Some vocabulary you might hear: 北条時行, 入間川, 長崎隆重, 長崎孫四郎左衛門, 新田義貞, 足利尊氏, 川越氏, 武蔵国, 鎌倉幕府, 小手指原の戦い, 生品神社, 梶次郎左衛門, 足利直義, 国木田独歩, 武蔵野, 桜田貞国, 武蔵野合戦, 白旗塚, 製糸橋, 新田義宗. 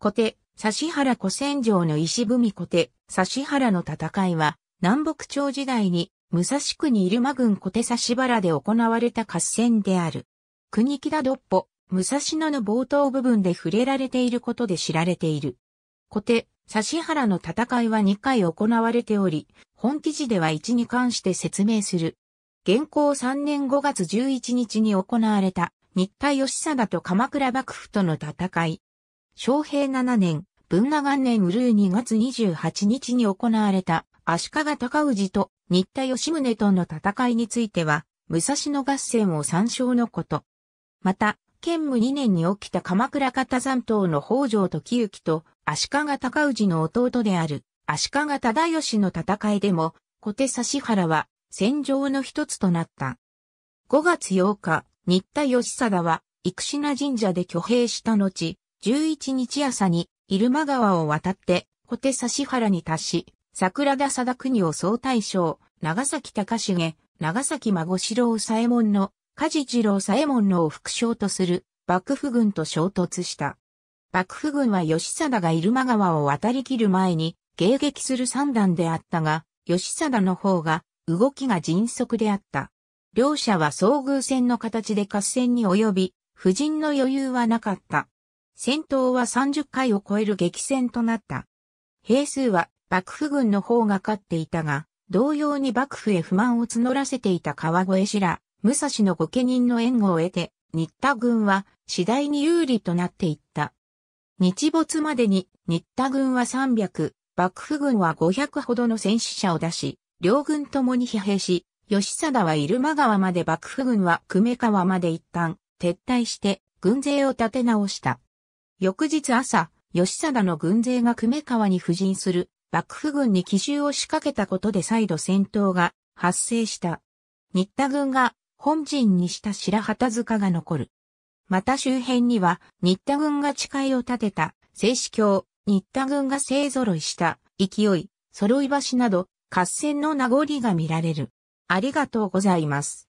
小手、指原古戦場の石踏み小手、指原の戦いは、南北朝時代に、武蔵国入間郡小手指原で行われた合戦である。国木田独歩、武蔵野の冒頭部分で触れられていることで知られている。小手、指原の戦いは2回行われており、本記事では1に関して説明する。元弘3年5月11日に行われた、新田義貞と鎌倉幕府との戦い。昭平7年、文和元年うるう2月28日に行われた、足利尊氏と新田義宗との戦いについては、武蔵野合戦を参照のこと。また、建武2年に起きた鎌倉方残党の北条時行と足利尊氏の弟である足利直義の戦いでも、小手指原は戦場の一つとなった。5月8日、新田義貞は生品神社で挙兵した後、11日朝に入間川を渡って小手指原に達し、桜田貞国を総大将、長崎隆重、長崎孫四郎左衛門の、梶次郎左衛門のを副将とする幕府軍と衝突した。幕府軍は義貞が入間川を渡り切る前に迎撃する算段であったが、義貞の方が動きが迅速であった。両者は遭遇戦の形で合戦に及び、布陣の余裕はなかった。戦闘は30回を超える激戦となった。兵数は幕府軍の方が勝っていたが、同様に幕府へ不満を募らせていた川越氏ら、武蔵の御家人の援護を得て、新田軍は次第に有利となっていった。日没までに新田軍は300、幕府軍は500ほどの戦死者を出し、両軍ともに疲弊し、義貞は入間川まで幕府軍は久米川まで一旦撤退して軍勢を立て直した。翌日朝、義貞の軍勢が久米川に布陣する幕府軍に奇襲を仕掛けたことで再度戦闘が発生した。新田軍が本陣にした白旗塚が残る。また周辺には新田軍が誓いを立てた製糸橋、新田軍が勢揃いした勢い、揃い橋など合戦の名残が見られる。ありがとうございます。